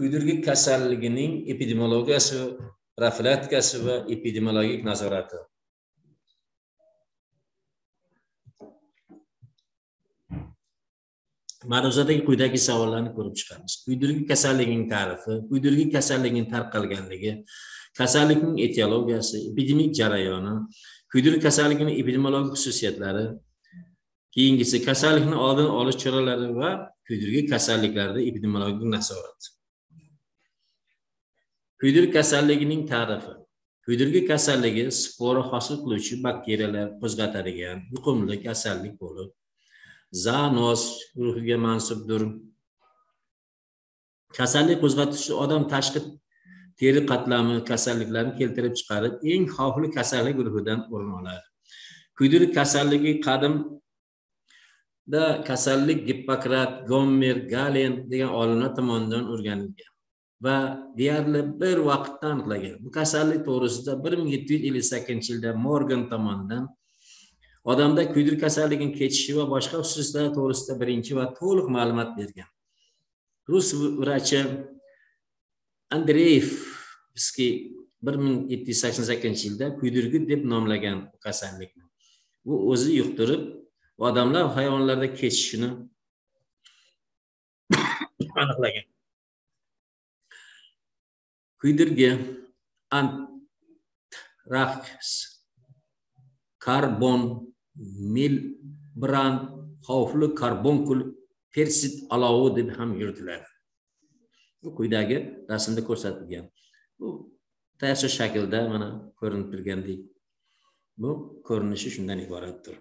kuydirgi kasalligining epidemiologiyasi, profilaktikasi va epidemiologik nazorati. Ma'ruzadagi quyidagi savollarni ko'rib chiqamiz. Kuydirgi kasalligining ta'rifi, kuydirgi kasalligining tarqalganligi, kasallikning etiologiyasi, epidemik jarayoni, kuydirgi kasalligining epidemiologik xususiyatlari, keyingisi kasallikni oldini olish choralari va kuydirgi kasalliklarda epidemiologik nazorat. Kuydirgi kasalligining ta'rifi. Kuydirgi kasalligi spora hosil qiluvchi bakteriyalar qo'zg'atadigan yuqumli kasallik bo'lib, zoonoz guruhiga mansubdir. Kasallik qo'zg'atuvchi odam tashqi teri qatlami kasalliklarini keltirib chiqarib, eng xavfli kasallik guruhidan o'rin oladi. Kuydirgi kasalligi qadimda kasallik Gippokrat, Gomer, Galen degan olimlar tomonidan o'rganilgan va deyarli bir vaqtda aniqlangan. Bu kasallik to'g'risida 1758-yilda Morgan tomonidan odamda kuydirgi kasalligining kechishi va boshqa xususiyatlari to'g'risida birinchi va to'liq ma'lumot bergan. Rus vrachi Andreevskiy 1788-yilda kuydirgi deb nomlagan bu kasallikni. Bu o'zi yuqtirib, odamlar va hayvonlarda kechishini aniqlagan. Kuydirgi antraks, karbon, milbran, xavfli karbonkul, persit alovi deb ham yuritiladi. Bu quyidagi rasmda ko'rsatilgan. Bu tayyorcha shaklda mana ko'rinib turgandek. Bu ko'rinishi shundan iboratdir.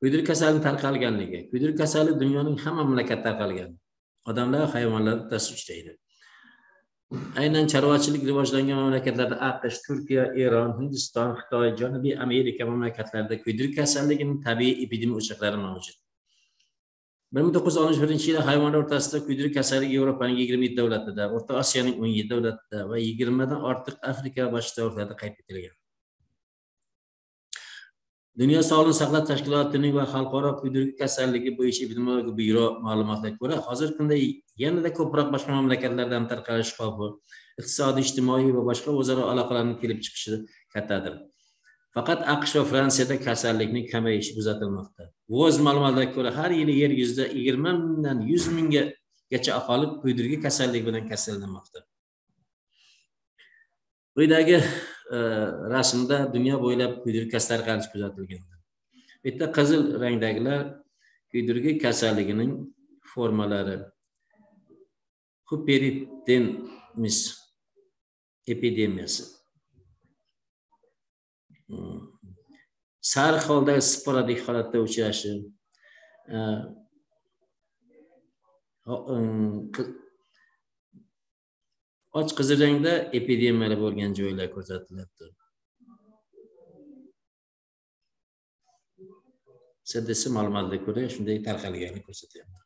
Kuydirgi kasalligining tarqalganligi. Kuydirgi kasalligi dunyoning hamma mamlakatida tarqalgan. Odamlar va hayvonlar o'rtasida uchraydi. Aynan chorvachilik rivojlangan mamlakatlarda AQSh, Turkiya, Eron, Hindiston, Xitoy, Janubiy Amerika mamlakatlarida kuydirgi kasalligining tabiiy epidemiya o'choqlari mavjud. 1961-yilda hayvonlar o'rtasida kuydirgi kasalligi Yevropaning 27 davlatida, O'rta Osiyoning 17 davlatida va 20 dan ortiq Afrika va boshqa davlatlarda qayd etilgan. Dünya Sağlık Saqlash Tashkilotining va xalqaro kuydirgi kasalligi bo'yicha epidemiologik byuro ma'lumotlariga ko'ra, hozir kunda yanada ko'proq boshqa mamlakatlarda ham tarqalish xavfi, iqtisodiy, ijtimoiy va boshqa o'zaro aloqalarning kelib chiqishi kattadir. Faqat AQSh va Fransiyada kasallikning kamayishi kuzatilmoqda. O'z ma'lumotlariga ko'ra, har yili yer yuzida 20 mingdan 100 minggacha aholi kuydirgi kasallik bilan kasallanmoqda. Quyidagi rasmda dünya bo'ylab kuydirgi kasalliklari qancha kuzatilgan. Bu yerda qizil rangdagilar kuydirgi kasalligining formalari. Hyperitenmis epidemiyasi. Sariq holdagi sporadik holatda uchrashi. Och qizil rangda epidemiyalar bo'lgan joylar ko'rsatiladi. CDC ma'lumotlariga ko'ra shunday tarqalganini ko'rsatyapti.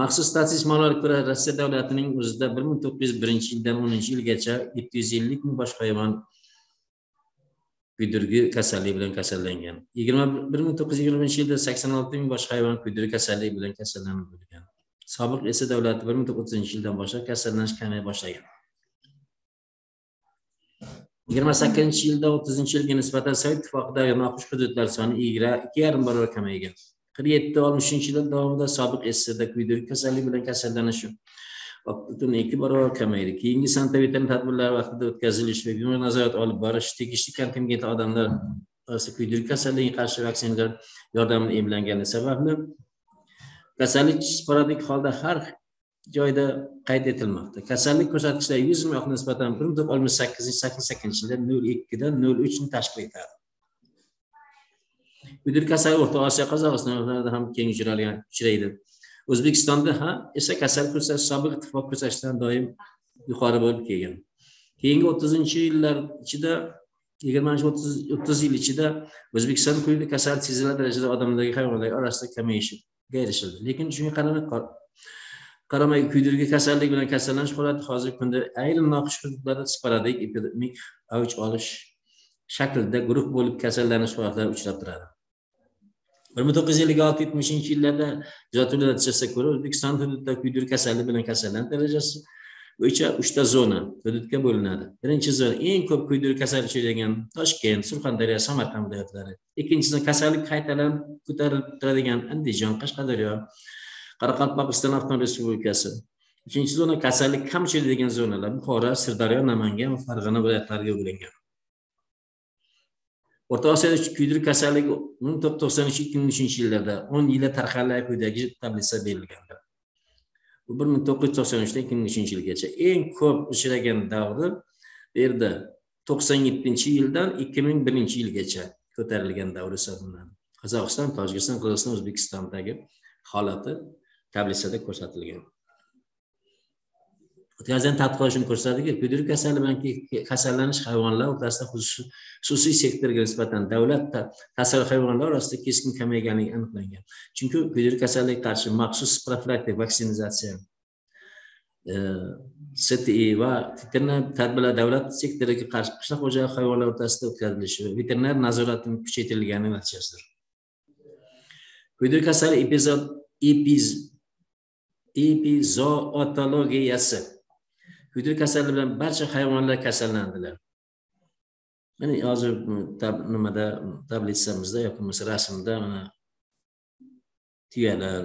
Maxsus statistik ma'lumotlarga ko'ra, Rossiya davlatining o'zida 1901-yildan 10-yilgacha 750 ming boshqa hayvon kuydirgi kasalligi bilan kasallangan. 1920-yilda 86 ming boshqa hayvon kuydirgi kasalligi bilan kasallanib bo'lgan. Sobiq esa davlati 1930-yildan boshlab kasallanish kamayib boshlagan. 28-yilda 30-yilga nisbatan Sovet ittifoqidagi noxush hududlar soni 2,5 barobar kamaygan. 47-63-yillar davomida sobiq SSRda kuydirgi kasalligi bilan kasallanishi 2 barobar kamaydi. Keyingi sanitariya tadbirlari vaqtida o'tkazilish va bemor nazorat olib borish, tegishli kontingentli odamlar kuydirgi kasalligiga qarshi vaksinalar yordamida emlangani sababli kasallik sporadik holda har joyda qayd etilmoqda. Kasallik ko'rsatkichlari 100 mingga nisbatan 1968-88-yilda 0.2 dan 0.3 ni tashkil etadi. Kuydirgi kasalligi O'rta Osiyo, Qozog'istonda ham keng uchraydi. O'zbekistonda esa kasallik ko'rsatkichi sobiq ittifoq ko'rsatkichidan doim yuqori bo'lib kelgan. Keyingi 30-yillar ichida 20-30 yil ichida O'zbekiston kuydirgi kasallik sezilarli darajada odamlarga hayvonlar orasida kamayishi erishildi. Lekin shunga qaramay kuydirgi kasallik bilan kasallanish holati hozirgi kunda ayrim noxush hududlarda sporadik epidemik avj olish shaklida guruh bo'lib kasallanish holatlari uchrab turadi. 1956-70 yillarda kuzatuvlar natijasiga ko'ra O'zbekiston hududida kuydir kasalligi bilan kasallanish darajasi bo'yicha 3 ta zona hududga bo'linadi. Birinchi zona eng ko'p kuydir kasallik chekadigan Toshkent, Surxondaryo, Samarqand viloyatlari. Ikkinchi zona kasallik qaytadan ko'tarilib turadigan Andijan, Qashqadaryo, Qoraqalpog'iston Avtonom Respublikasi. Uchinchi zona kasallik kam chekadigan zonalar Buxoro, Sirdaryo, Namanga va Farg'ina viloyatlariga bo'lingan. O'rta Osiyoda kuydir kasalligi 1993-2003 yillarda 10 yilda tarqalgan quyidagi tablitsada berilgandir. Bu 1993-dan 2003 yilgacha eng ko'p uchragan davri berdi. 97-yildan 2001-yilgacha ko'tarilgan davr hisoblanadi. Qozog'iston, Tojikiston, Qirg'iziston, O'zbekistondagi holati tablitsada ko'rsatilgan. O'tkazilgan tadqiqot shuni ko'rsatadiki, kuydir kasalligi bilan kasallanish hayvonlar o'rtasida xususiy sektorga nisbatan davlat ta'sirli hayvonlar orasida keskin kamayganligi aniqlangan. Chunki kuydir kasalligiga qarshi maxsus profilaktik vaksinatsiya, STI va veterinar tadbirlar davlat sektoriga qarshi qishloq xo'jaligi hayvonlar o'rtasida o'tkazilishi va veterinar nazoratining kuchaytirilgani natijasidir. Kuydir kasalligi epizootologiyasi. Kuydir kasalligi bilan barcha hayvonlar kasallandilar. Mana hozir nimada tablitsamizda yoki bo'lmasa rasmda mana tuyalar,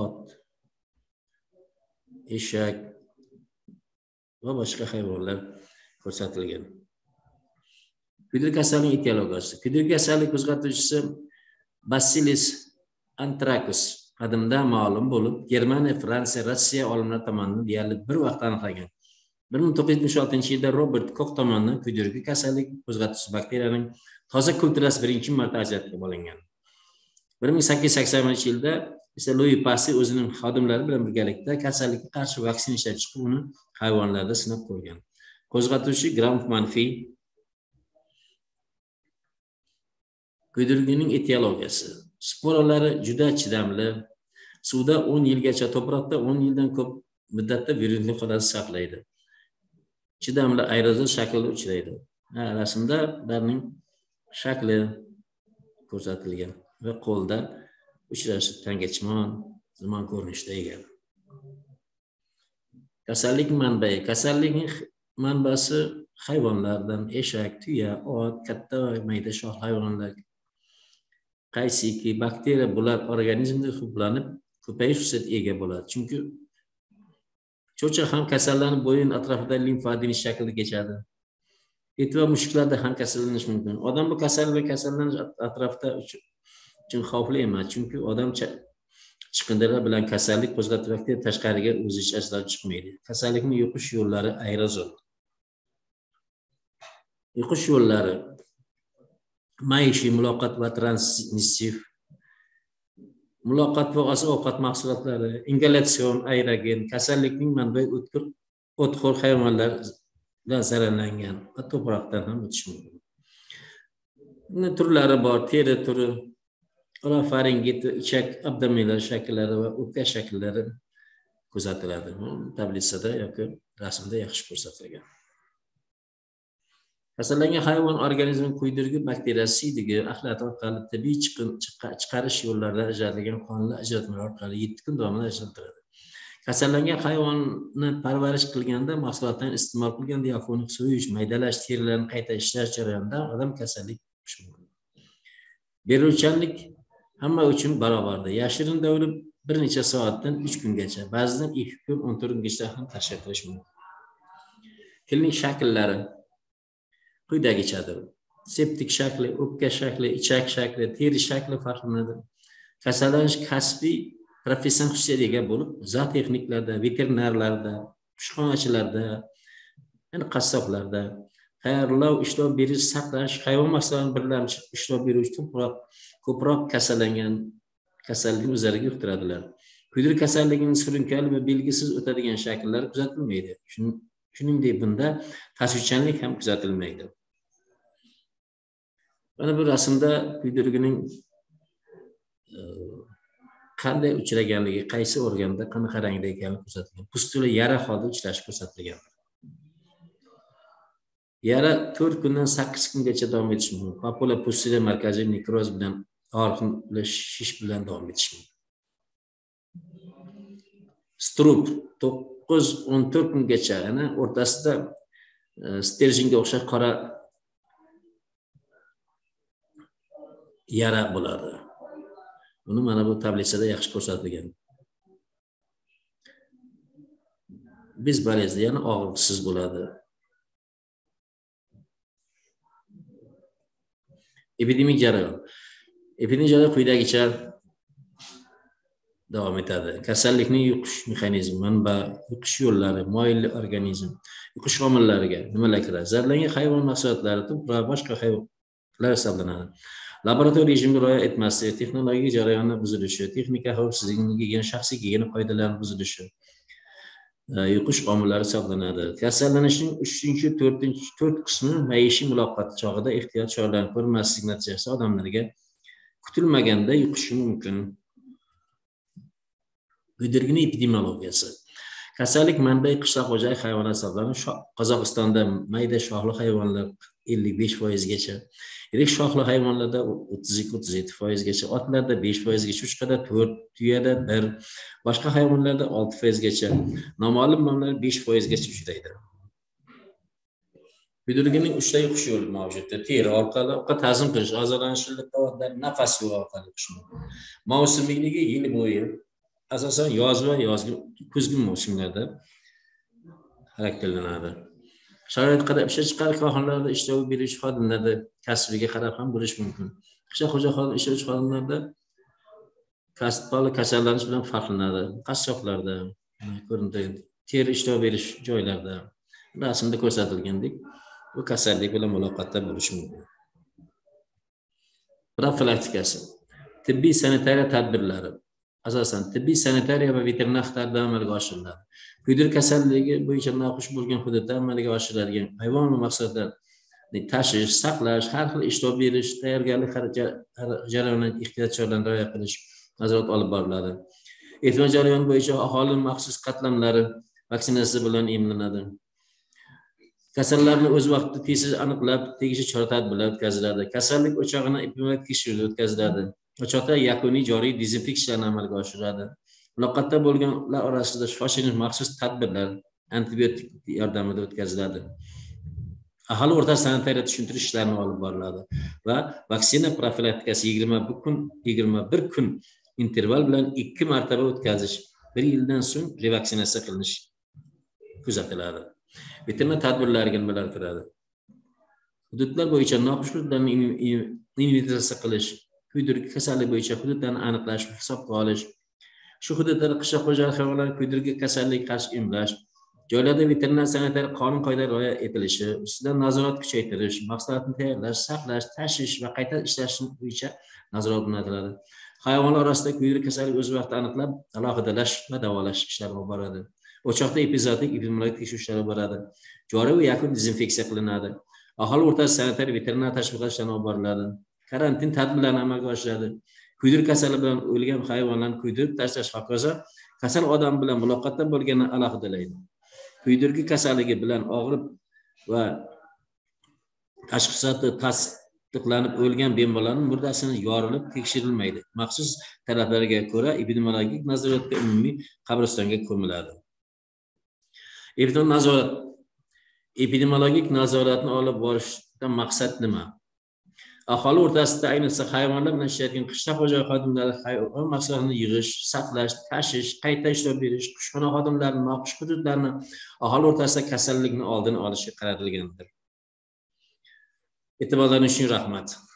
ot, eshak va boshqa hayvonlar ko'rsatilgan. Kuydir kasalligining etiologiyasi. Kuydir kasalligining qo'zg'atuvchisi Bacillus anthracis qadimda ma'lum bo'lib, Germaniya, Fransiya, Rossiya olimlari tomonidan deyarli bir vaqt aniqlangan. 1976-yilda Robert Koch tomonidan kuydirgi kasallik qo'zg'atuvchi bakteriyaning toza kulturasi birinchi marta ajratib olingan. 1880-yilda esa Louis Pasteur o'zining xodimlari bilan birgalikda kasallikka qarshi vaksina ishlab chiqib, uni hayvonlarda sinab ko'rgan. Qo'zg'atuvchi gram manfiy. Kuydirgining etiologiyasi. Sporalari juda chidamli, suvda 10 yilgacha, to'proqda 10 yildan ko'p muddatda virusli holatni saqlaydi. Chidamli aerozol shaklida uchraydi. Rasmda ularning shakli ko'rsatilgan va qo'lda uchrashi tangachimon, zumon ko'rinishda ega. Kasallik manbai. Kasallikning manbasi hayvonlardan eshak, tuya, ot, katta mayda shoh hayvonlar. Qaysiki bakteriya bular organizmda to'planib, ko'payish xususiyatiga ega bo'ladi. Chunki cho'cha ham kasallanib, bo'yin atrofida limfa adeniz shaklida kechadi. Et va mushuklarda ham kasallanish mumkin. Odam bu kasallanish atrofida uchun xavfli emas, chunki odam chiqindilar bilan kasallik qo'zg'atuvchi tashqariga o'zicha chiqmaydi. Kasallikning yuqish yo'llari aerozol. Yuqish yo'llari maishiy muloqot va transmissiv muloqot va oziq-ovqat mahsulotlari, ingalyatsion aerogen, kasallikning manbai o'tkir o'txo'r hayvonlar bilan zararlangan va to'proqdan ham o'tishi mumkin. Uning turlari bor: teri turi, orofaringit, ichak, abdominal shakllari va o'pka shakllari kuzatiladi. Tablitsada yoki rasmda yaxshi ko'rsatilgan. Kasallangan hayvon organizmi kuydirgi bakteriyasi hidigi axlat orqali tabiiy chiqarish yo'llarida ajratilgan qonli ajratmalar orqali 7 kun davomida ajratiladi. Kasallangan hayvonni parvarish qilganda, mahsulotdan iste'mol qilganda yoki uni so'yish, maydalash, terilarni qayta ishlash jarayonida odam kasallik yuqishi mumkin. Beruvchanlik hamma uchun barobardir. Yashirin davri bir necha soatdan 3 kungacha, ba'zidan 2 kun 14 kungacha ham tashxis qilish mumkin. Tilning shakllari quyidagichadir. Septik shakli, o'pka shakli, ichak shakli, teri shakli farqlanadi. Kasallanish kasbiy professional xususiyatga ega bo'lib, zootexniklarda, veterinarlarda, kushxonachilarda, ya'ni qassoblarda tayyorlov, ishlov berish, saqlash, hayvon mahsulotlari birlamchi ishlov beruvchi ko'proq kasallik o'zlariga yuqtiradilar. Kuydir kasalligining surunkali va belgisiz o'tadigan shakllar kuzatilmaydi. Shuningdek, bunda tashvishchanlik ham kuzatilmaydi. Mana bu rasmda kuydirgining qanday uchraganligi, qaysi organda, qanaqa rangda ekanligi ko'rsatilgan. Pustula yara holda uchrashi ko'rsatilgan. Yara 4 kundan 8 kungacha davom etishi mumkin. Papula pustula markaziy nekroz bilan Ağırlıklaşış bilen devam etişim. Strup 9-14 gün geçer. Ortasında sterjinge o'xshab qora yara bo'ladi. Buni mana bu tablitsada yaxshi ko'rsatilgan. Biz barezda yana og'riqsiz bo'ladi. Epidemik jarayon. Epidemik jarayon quyidagicha davom etadi. Kasallikning yuqish mexanizmi, manba, yuqish yo'llari, moyilli organizm, yuqish omillariga nimalar kiradi? Zararlangan hayvon mahsulotlari, tub va boshqa hayvonlar hisoblanadi. Laboratoriya rejimiga rioya etmaslik, texnologik jarayonlar buzilishi, texnika xavfsizligiga, shaxsiy gigiyena qoidalarining buzilishi yuqish omillari hisoblanadi. Kasallanishning 3-4 qismi maishiy muloqot chog'ida ehtiyot choralarini ko'rmaslik natijasida odamlarga kutilmaganda yuqishi mumkin. Güdirgini epidemiologiyasi. Kasallik manbai qishloq xo'jalik hayvonlari hisoblanib, Qozog'istonda mayda shoxli hayvonlar 55%gacha, yirik shoxli hayvonlarda 32-37%gacha, otlarda 5%gacha, uchqada 4, tuyada 1, boshqa hayvonlarda 6%gacha, noma'lum mamlar 5%gacha uchraydi. Güdirgining 3 ta yuqish yo'li mavjud. Teri orqali, ovqat hazm qilish, oziqlanishlik to'g'risida nafas yo'li orqali yuqish mumkin. Mavsumiyligi yil bo'yi asosan yoz va kuzgi mavsumlarda harakatlanadi. Sharoit qarab ishlab chiqarish korxonalarida ishlov beruvchi xodimlarda kasbiga qarab ham bo'lish mumkin. Qishloq xo'jaligida ishlab chiqaruvchi xodimlarda kasbdorlik kasallanish bilan farqlanadi. Qashshoqlarda, teri ishlov berish joylarida rasmda ko'rsatilgandek bu kasallik bilan muloqotda bo'lish mumkin. Profilaktikasi, tibbiy sanitariya tadbirlari asosan tibbiy sanitariya va veterinar xizmatlarida amalga oshiriladi. Kuydir kasalligi bo'yicha noxush bo'lgan hududda amalga oshiriladigan hayvon mahsulotlarini tashish, saqlash, har xil ishlov berish, tayyorgarlik jarayonini ehtiyot choralarini rioya qilish nazorat olib boriladi. Ehtiyot jarayoni bo'yicha aholi maxsus qatlamlari vaksinatsiya bilan emlanadi. Kasallarni o'z vaqtida tez aniqlab, tegishli chora-tadbirlar o'tkaziladi. Kasallik o'chog'ini epidemiologik tekshiruvlar o'tkaziladi. O'choqda yakuniy joriy dezinfeksiyalar amalga oshiriladi. Muloqotda bo'lganlar orasida shifoshlanish maxsus tadbirlar antibiotik yordamida o'tkaziladi. Aholi o'rtasida sanitariya tushuntirish ishlarini olib boriladi va vaksina profilaktikasi 21 kun interval bilan 2 martaba o'tkazilish, 1 yildan so'ng revaksinatsiya qilinish kuzatiladi. Veterinar tadbirlariga nimalar kiradi? Hududlar bo'yicha noxushliklarni inventarizatsiya qilish, kuydirgi kasallik bo'yicha hududlarni aniqlash, hisobga olish, shu hududlarda qishloq xo'jalik hayvonlari kuydirgi kasallikka qarshi emlash, joylarda veterinar sanitariya qonun qoidalari rioya etilishi, ustidan nazorat kuchaytirish, mahsulotni tayyorlash, saqlash, tashish va qayta ishlash bo'yicha nazorat o'rnatiladi. Hayvonlar orasida kuydirgi kasallik o'z vaqtida aniqlab, alohidalash va davolash ishlari olib boriladi. O'choqda epizodik epidemiologik tekshiruv ishlari olib boriladi. Joriy va yakuniy dezinfeksiya qilinadi. Aholi o'rtasida sanitariya veterinar tashviqot ishlari olib boriladi. Karantin tadbirlarini amalga oshiriladi. Kuydirgi kasali bilan o'lgan hayvonlarni kuydirib tashlash hokazo kasal odam bilan muloqotda bo'lganini alohidalaydi. Kuydirgi kasalligi bilan og'rib va tashxisati tasdiqlanib o'lgan bemorlarning murdasini yorilib tekshirilmaydi. Maxsus talablarga ko'ra epidemiologik nazoratga umumiy qabristonga ko'miladi. Epidemiologik nazoratni olib borishdan maqsad nima? Aholi o'rtasida, ayniqsa hayvonlar bilan ishlayotgan qishloq xo'jalik xodimlari hayvon mahsulotlarini yig'ish, saqlash, tashish, qayta ishlab berish, qushxona xodimlari noxush hududlarni aholi o'rtasida kasallikni oldini olishga qaratilgandir. E'tiborlaringiz uchun rahmat.